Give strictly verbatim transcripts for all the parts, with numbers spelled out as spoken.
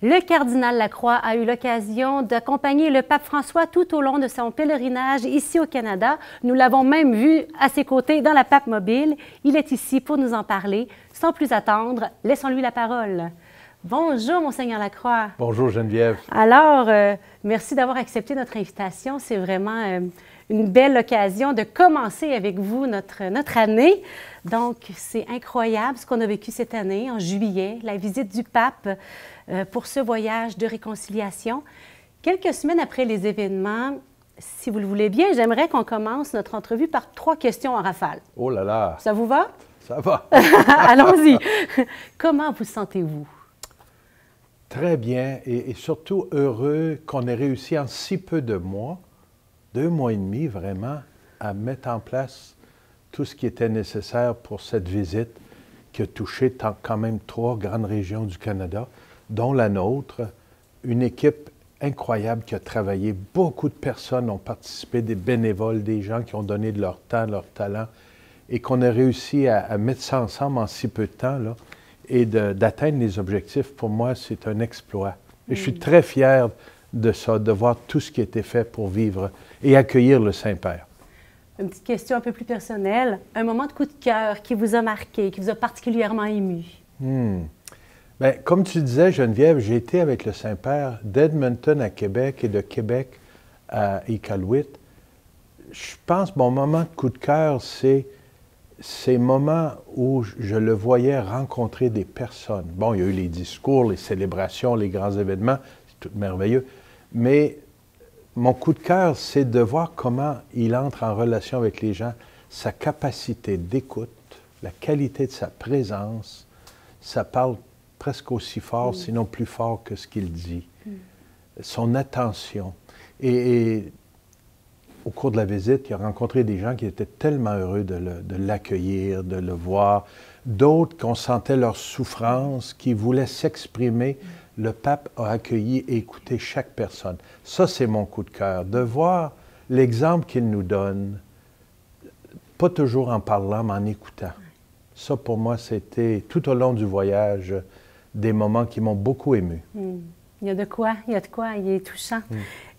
Le cardinal Lacroix a eu l'occasion d'accompagner le pape François tout au long de son pèlerinage ici au Canada. Nous l'avons même vu à ses côtés dans la Pape Mobile. Il est ici pour nous en parler. Sans plus attendre, laissons-lui la parole. Bonjour, Monseigneur Lacroix. Bonjour, Geneviève. Alors, euh, merci d'avoir accepté notre invitation. C'est vraiment euh, une belle occasion de commencer avec vous notre, notre année. Donc, c'est incroyable ce qu'on a vécu cette année, en juillet, la visite du pape euh, pour ce voyage de réconciliation. Quelques semaines après les événements, si vous le voulez bien, j'aimerais qu'on commence notre entrevue par trois questions en rafale. Oh là là! Ça vous va? Ça va! Allons-y! Comment vous sentez-vous? Très bien, et, et surtout heureux qu'on ait réussi en si peu de mois, deux mois et demi vraiment, à mettre en place tout ce qui était nécessaire pour cette visite qui a touché tant, quand même trois grandes régions du Canada, dont la nôtre, une équipe incroyable qui a travaillé. Beaucoup de personnes ont participé, des bénévoles, des gens qui ont donné de leur temps, leur talent, et qu'on a réussi à, à mettre ça ensemble en si peu de temps, là, et d'atteindre les objectifs. Pour moi, c'est un exploit. Et je suis très fier de ça, de voir tout ce qui a été fait pour vivre et accueillir le Saint-Père. Une petite question un peu plus personnelle. Un moment de coup de cœur qui vous a marqué, qui vous a particulièrement ému? Hmm. Bien, comme tu disais, Geneviève, j'ai été avec le Saint-Père d'Edmonton à Québec et de Québec à Iqaluit. Je pense que mon moment de coup de cœur, c'est ces moments où je le voyais rencontrer des personnes. Bon, il y a eu les discours, les célébrations, les grands événements, c'est tout merveilleux, mais mon coup de cœur, c'est de voir comment il entre en relation avec les gens, sa capacité d'écoute, la qualité de sa présence. Ça parle presque aussi fort, mmh. sinon plus fort que ce qu'il dit. Mmh. Son attention. Et, et au cours de la visite, il a rencontré des gens qui étaient tellement heureux de l'accueillir, de, de le voir. D'autres qu'on sentait leur souffrance, qui voulaient s'exprimer. Le pape a accueilli et écouté chaque personne. Ça, c'est mon coup de cœur, de voir l'exemple qu'il nous donne, pas toujours en parlant, mais en écoutant. Ça, pour moi, c'était tout au long du voyage des moments qui m'ont beaucoup ému. Mmh. Il y a de quoi, il y a de quoi, il est touchant. Mmh.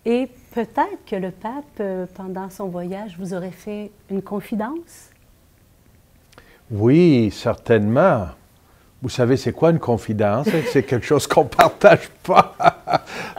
Et peut-être que le pape, pendant son voyage, vous aurait fait une confidence? Oui, certainement. Vous savez, c'est quoi une confidence? C'est quelque chose qu'on ne partage pas.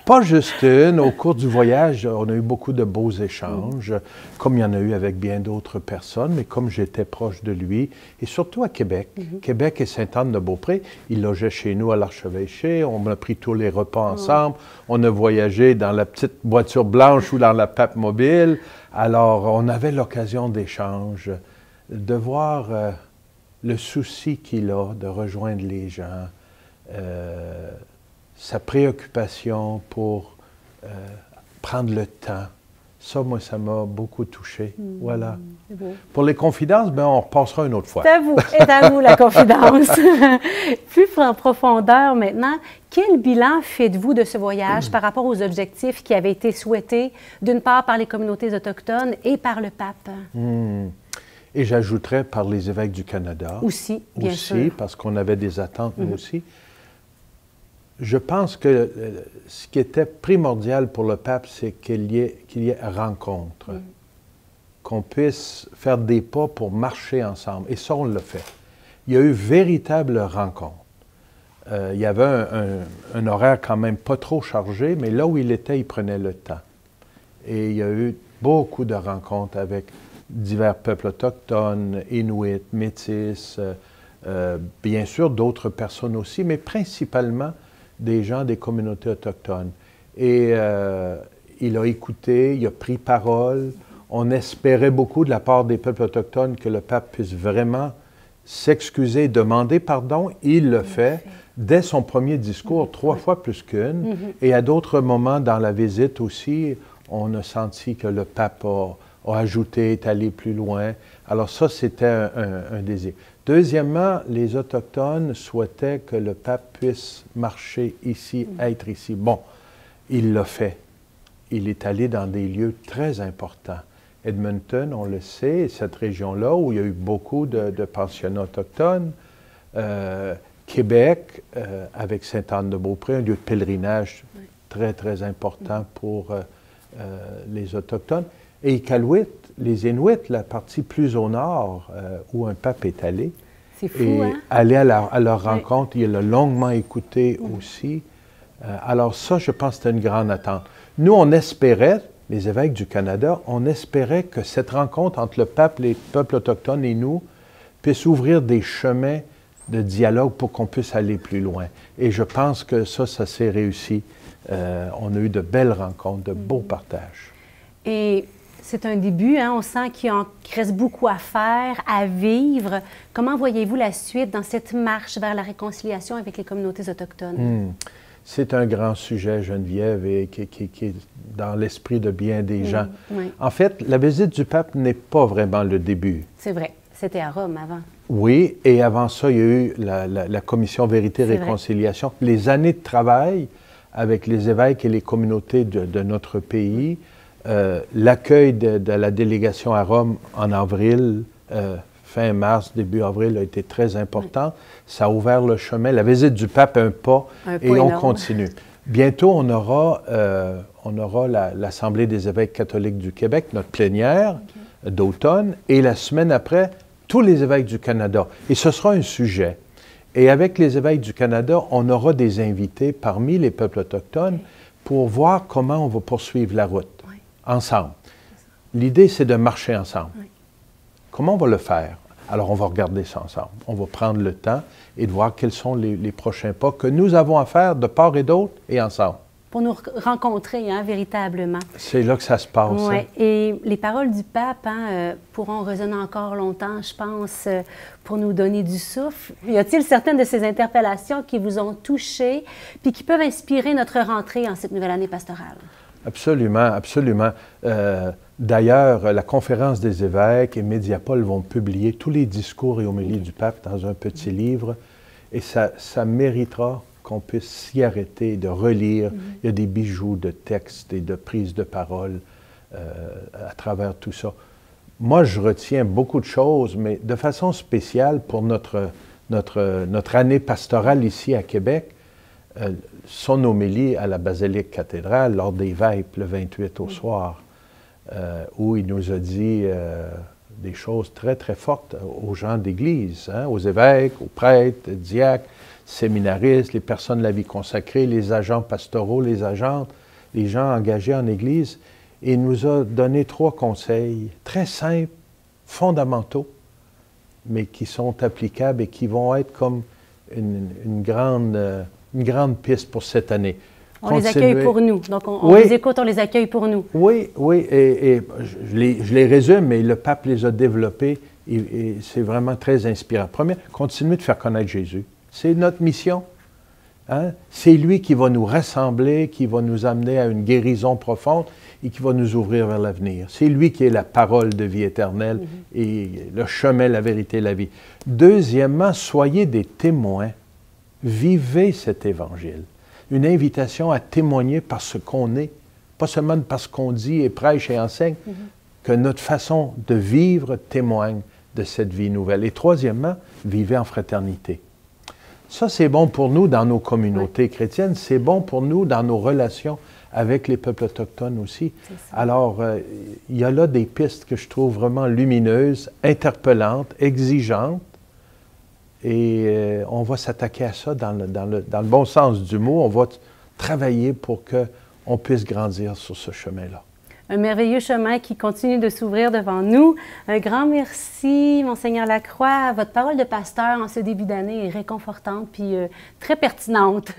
Pas juste une. Au cours du voyage, on a eu beaucoup de beaux échanges, mm. comme il y en a eu avec bien d'autres personnes, mais comme j'étais proche de lui, et surtout à Québec. Mm-hmm. Québec et Sainte-Anne-de-Beaupré, il logeait chez nous à l'archevêché, on a pris tous les repas ensemble, mm. on a voyagé dans la petite voiture blanche ou dans la Pape Mobile. Alors, on avait l'occasion d'échanges, de voir... Euh, le souci qu'il a de rejoindre les gens, euh, sa préoccupation pour euh, prendre le temps. Ça, moi, ça m'a beaucoup touché. Mmh. Voilà. Bon. Pour les confidences, ben, on repassera une autre fois. C'est à vous. C'est à vous, la confidence. Plus en profondeur maintenant, quel bilan faites-vous de ce voyage mmh. par rapport aux objectifs qui avaient été souhaités, d'une part par les communautés autochtones et par le pape? Mmh. Et j'ajouterais par les évêques du Canada. Aussi, bien sûr. Aussi, parce qu'on avait des attentes, nous aussi. Je pense que ce qui était primordial pour le pape, c'est qu'il y ait, qu'il y ait rencontre. Mm. Qu'on puisse faire des pas pour marcher ensemble. Et ça, on l'a fait. Il y a eu véritable rencontre. Euh, il y avait un, un, un horaire quand même pas trop chargé, mais là où il était, il prenait le temps. Et il y a eu beaucoup de rencontres avec... divers peuples autochtones, Inuits, Métis, euh, euh, bien sûr d'autres personnes aussi, mais principalement des gens des communautés autochtones. Et euh, il a écouté, il a pris parole. On espérait beaucoup de la part des peuples autochtones que le pape puisse vraiment s'excuser, demander pardon. Il le fait dès son premier discours, trois fois plus qu'une. Et à d'autres moments dans la visite aussi, on a senti que le pape a... a ajouté, est allé plus loin. Alors ça, c'était un, un, un désir. Deuxièmement, les Autochtones souhaitaient que le pape puisse marcher ici, mmh. être ici. Bon, il l'a fait. Il est allé dans des lieux très importants. Edmonton, on le sait, cette région-là où il y a eu beaucoup de, de pensionnats autochtones. Euh, Québec, euh, avec Sainte-Anne-de-Beaupré, un lieu de pèlerinage oui. très, très important oui. pour euh, euh, les Autochtones. Et Iqaluit, les Inuits, la partie plus au nord, euh, où un pape est allé. C'est fou, et hein? aller à, la, à leur oui. rencontre, il l'a longuement écouté oui. aussi. Euh, alors ça, je pense que c'était une grande attente. Nous, on espérait, les évêques du Canada, on espérait que cette rencontre entre le pape, les peuples autochtones et nous, puisse ouvrir des chemins de dialogue pour qu'on puisse aller plus loin. Et je pense que ça, ça s'est réussi. Euh, on a eu de belles rencontres, de beaux mmh. partages. Et c'est un début, hein? On sent qu'il en reste beaucoup à faire, à vivre. Comment voyez-vous la suite dans cette marche vers la réconciliation avec les communautés autochtones? Mmh. C'est un grand sujet, Geneviève, et qui, qui, qui est dans l'esprit de bien des mmh. gens. Oui. En fait, la visite du pape n'est pas vraiment le début. C'est vrai. C'était à Rome avant. Oui, et avant ça, il y a eu la, la, la commission Vérité-Réconciliation. Les années de travail avec les évêques et les communautés de, de notre pays, euh, l'accueil de, de la délégation à Rome en avril, euh, fin mars, début avril, a été très important. Oui. Ça a ouvert le chemin. La visite du pape, un pas, un et on continue. Bientôt, on aura, euh, on aura la, l'Assemblée des évêques catholiques du Québec, notre plénière okay. d'automne, et la semaine après, tous les évêques du Canada. Et ce sera un sujet. Et avec les évêques du Canada, on aura des invités parmi les peuples autochtones oui. pour voir comment on va poursuivre la route, oui. ensemble. L'idée, c'est de marcher ensemble. Oui. Comment on va le faire? Alors, on va regarder ça ensemble. On va prendre le temps et de voir quels sont les, les prochains pas que nous avons à faire de part et d'autre et ensemble. Pour nous rencontrer, hein, véritablement. C'est là que ça se passe. Oui, hein? Et les paroles du pape hein, euh, pourront résonner encore longtemps, je pense, euh, pour nous donner du souffle. Y a-t-il certaines de ces interpellations qui vous ont touché puis qui peuvent inspirer notre rentrée en cette nouvelle année pastorale? Absolument, absolument. Euh, D'ailleurs, la conférence des évêques et Mediapol vont publier tous les discours et homélies du pape dans un petit livre, et ça, ça méritera qu'on puisse s'y arrêter, de relire. Mm-hmm. Il y a des bijoux de textes et de prises de parole euh, à travers tout ça. Moi, je retiens beaucoup de choses, mais de façon spéciale pour notre, notre, notre année pastorale ici à Québec, euh, son homélie à la basilique cathédrale lors des Vêpres le vingt-huit au mm-hmm. soir, euh, où il nous a dit euh, des choses très, très fortes aux gens d'église, hein, aux évêques, aux prêtres, diacres, séminaristes, les personnes de la vie consacrée, les agents pastoraux, les agentes, les gens engagés en Église. Et il nous a donné trois conseils très simples, fondamentaux, mais qui sont applicables et qui vont être comme une, une, grande, une grande piste pour cette année. On Continuer. les accueille pour nous. Donc, on, on oui. les écoute, on les accueille pour nous. Oui, oui. Et, et je, les, je les résume, mais le pape les a développés et, et c'est vraiment très inspirant. Première, continuer de faire connaître Jésus. C'est notre mission. Hein? C'est lui qui va nous rassembler, qui va nous amener à une guérison profonde et qui va nous ouvrir vers l'avenir. C'est lui qui est la parole de vie éternelle mm-hmm. et le chemin, la vérité, la vie. Deuxièmement, soyez des témoins. Vivez cet évangile. Une invitation à témoigner par ce qu'on est, pas seulement parce qu'on dit et prêche et enseigne, mm-hmm. que notre façon de vivre témoigne de cette vie nouvelle. Et troisièmement, vivez en fraternité. Ça, c'est bon pour nous dans nos communautés oui. chrétiennes, c'est bon pour nous dans nos relations avec les peuples autochtones aussi. Alors, il euh, y a là des pistes que je trouve vraiment lumineuses, interpellantes, exigeantes, et euh, on va s'attaquer à ça dans le, dans, le, dans le bon sens du mot. On va travailler pour qu'on puisse grandir sur ce chemin-là. Un merveilleux chemin qui continue de s'ouvrir devant nous. Un grand merci, Monseigneur Lacroix. Votre parole de pasteur en ce début d'année est réconfortante puis euh, très pertinente.